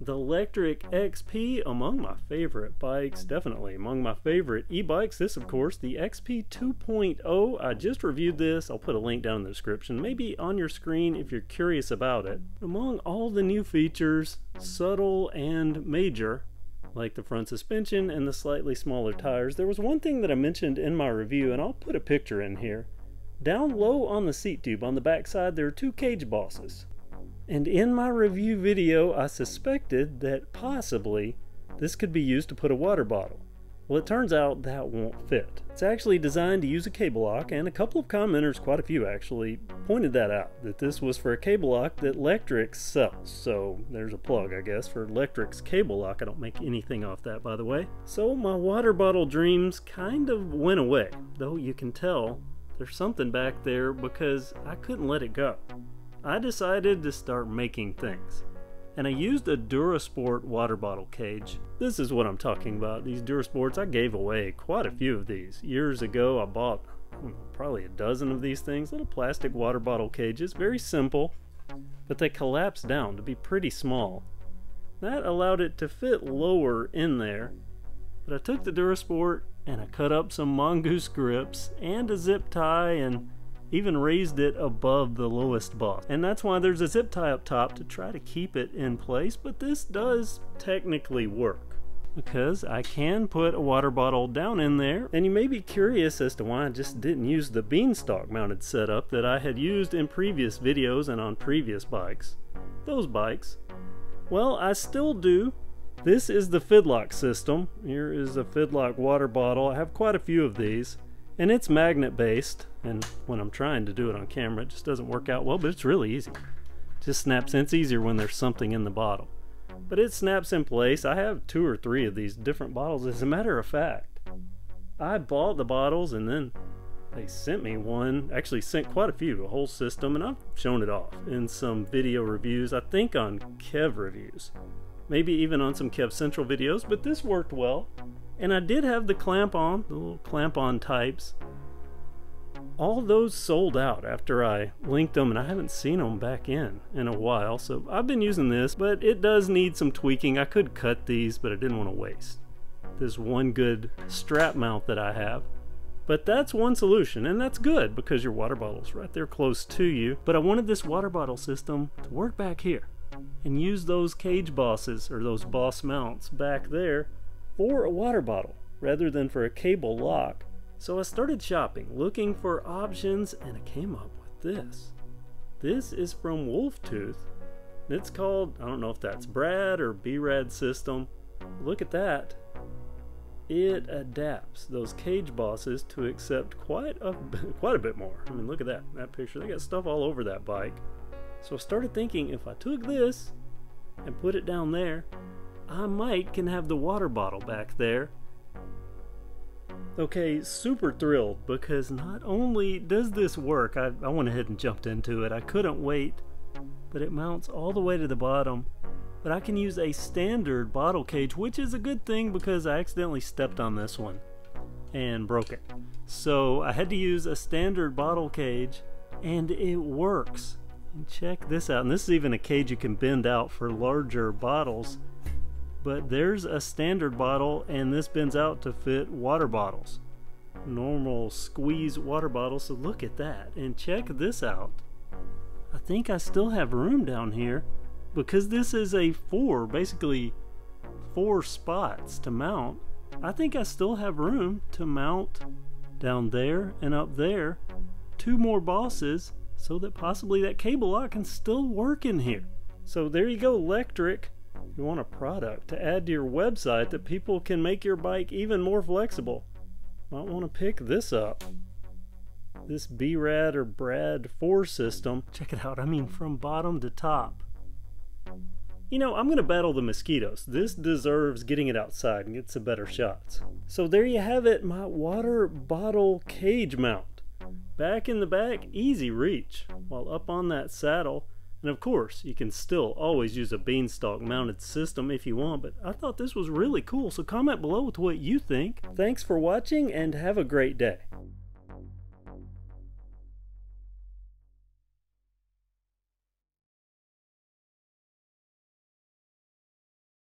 the Lectric XP, among my favorite bikes, definitely among my favorite e-bikes. This, of course, the XP 2.0. I just reviewed this. I'll put a link down in the description, maybe on your screen if you're curious about it. Among all the new features, subtle and major, like the front suspension and the slightly smaller tires, there was one thing that I mentioned in my review, and I'll put a picture in here. Down low on the seat tube on the backside, there are two cage bosses. And in my review video, I suspected that possibly this could be used to put a water bottle. Well, it turns out that won't fit. It's actually designed to use a cable lock, and a couple of commenters, quite a few actually, pointed that out, that this was for a cable lock that Lectric sells. So there's a plug, I guess, for Lectric's cable lock. I don't make anything off that, by the way. So my water bottle dreams kind of went away, though you can tell there's something back there because I couldn't let it go. I decided to start making things, and I used a DuraSport water bottle cage. This is what I'm talking about. These DuraSports, I gave away quite a few of these. Years ago, I bought probably a dozen of these things, little plastic water bottle cages, very simple, but they collapsed down to be pretty small. That allowed it to fit lower in there, but I took the DuraSport and I cut up some Mongoose grips and a zip tie and even raised it above the lowest boss. And that's why there's a zip tie up top, to try to keep it in place, but this does technically work because I can put a water bottle down in there. And you may be curious as to why I just didn't use the beanstalk mounted setup that I had used in previous videos and on previous bikes. Those bikes. Well, I still do. This is the Fidlock system. Here is a Fidlock water bottle. I have quite a few of these. And it's magnet based, and when I'm trying to do it on camera it just doesn't work out well, but it's really easy. It just snaps in. It's easier when there's something in the bottle, but it snaps in place. I have 2 or 3 of these different bottles. As a matter of fact, I bought the bottles and then they sent me one, actually sent quite a few, a whole system, and I've shown it off in some video reviews, I think on Kev Reviews, maybe even on some KevCentral videos, but this worked well. And I did have the clamp on, the little clamp on types. All those sold out after I linked them, and I haven't seen them back in a while, so I've been using this, but it does need some tweaking. I could cut these, but I didn't want to waste this one good strap mount that I have. But that's one solution, and that's good because your water bottle's right there close to you. But I wanted this water bottle system to work back here and use those cage bosses, or those boss mounts back there, for a water bottle rather than for a cable lock. So I started shopping, looking for options, and I came up with this. This is from Wolf Tooth. It's called, I don't know if that's Brad or B-Rad System. Look at that. It adapts those cage bosses to accept quite a bit more. I mean, look at that picture. They got stuff all over that bike. So I started thinking, if I took this and put it down there, I might can have the water bottle back there. Okay, super thrilled, because not only does this work, I went ahead and jumped into it. I couldn't wait, but it mounts all the way to the bottom. But I can use a standard bottle cage, which is a good thing because I accidentally stepped on this one and broke it. So I had to use a standard bottle cage, and it works. And check this out. And this is even a cage you can bend out for larger bottles. But there's a standard bottle, and this bends out to fit water bottles, normal squeeze water bottles. So look at that, and check this out. I think I still have room down here because this is a basically four spots to mount. I think I still have room to mount down there and up there 2 more bosses, so that possibly that cable lock can still work in here. So there you go, Lectric. You want a product to add to your website that people can make your bike even more flexible. Might want to pick this up. This B-Rad or Brad 4 system. Check it out. I mean, from bottom to top. You know, I'm going to battle the mosquitoes. This deserves getting it outside and get some better shots. So there you have it, my water bottle cage mount. Back in the back, easy reach, while up on that saddle. And of course, you can still always use a beanstalk mounted system if you want, but I thought this was really cool, so comment below with what you think. Thanks for watching, and have a great day.